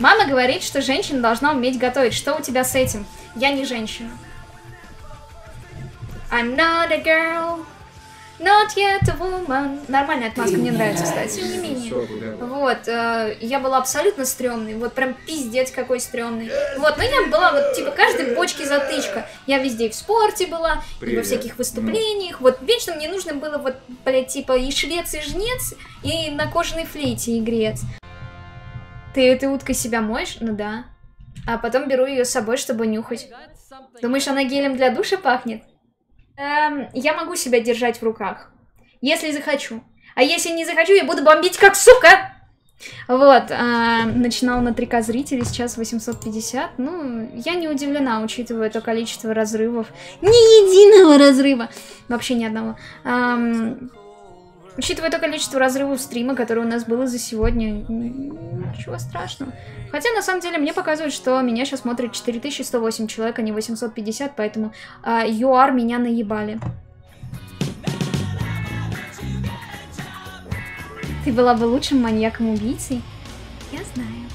Мама говорит, что женщина должна уметь готовить. Что у тебя с этим? Я не женщина. I'm not a girl, not yet a woman. Нормальная отмазка, мне нравится, кстати. Тем не менее. Вот, я была абсолютно стрёмной. Вот прям пиздец какой стрёмной. Вот, но я была вот типа каждой бочке затычка. Я везде и в спорте была, и во всяких выступлениях. Вот вечно мне нужно было вот, блядь, типа и швец, и жнец, и на кожаной флейте игрец. Ты этой уткой себя моешь? Ну да. А потом беру ее с собой, чтобы нюхать. Думаешь, она гелем для душа пахнет? Я могу себя держать в руках. Если захочу. А если не захочу, я буду бомбить как сука! Вот. Начинал на 3К зрителей, сейчас 850. Ну, я не удивлена, учитывая то количество разрывов. Ни единого разрыва! Вообще ни одного. Учитывая то количество разрывов стрима, которое у нас было за сегодня, ничего страшного. Хотя, на самом деле, мне показывают, что меня сейчас смотрит 4108 человек, а не 850, поэтому ЮАР меня наебали. Ты была бы лучшим маньяком-убийцей? Я знаю.